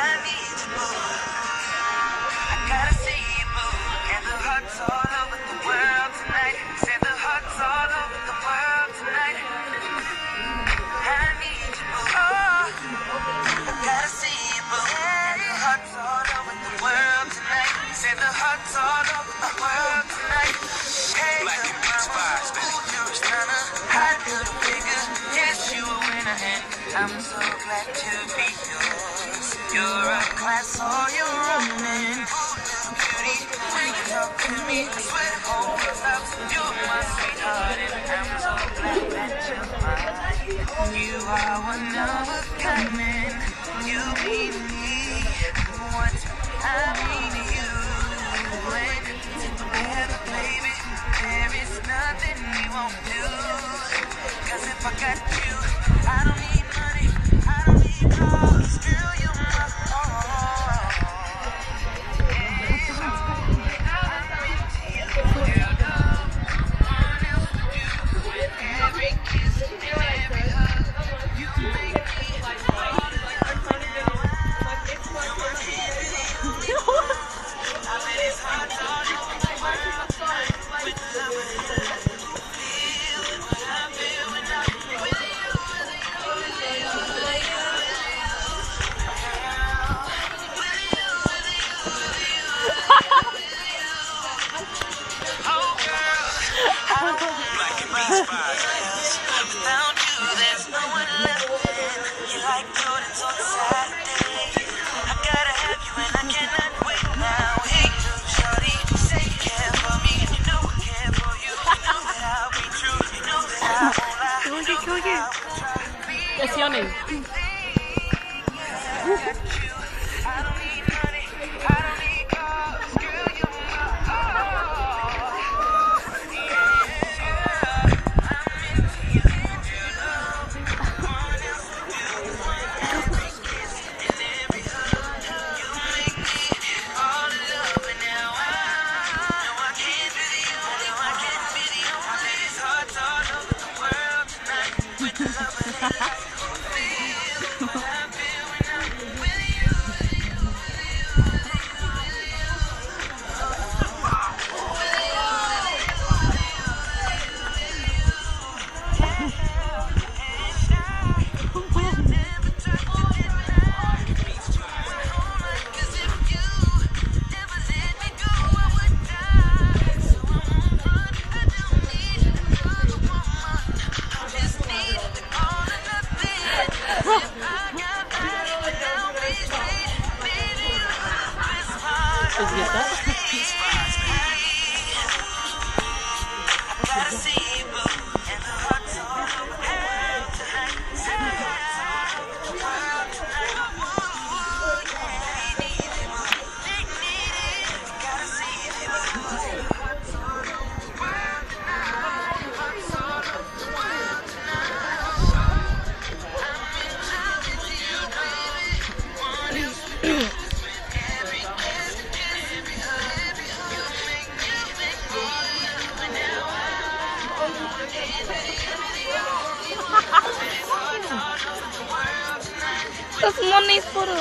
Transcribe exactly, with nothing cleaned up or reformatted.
I'm so glad to be yours. You're a class, all you're running. Beauty, when you talk to me, I swear the whole world loves you, my sweetheart. And I'm so glad that you're mine. You are one of a kind, man. You mean me, what I mean to you. When it's together, baby, there is nothing we won't do. 'Cause if I got you, I don't need. That's yummy. That's mommy's photo.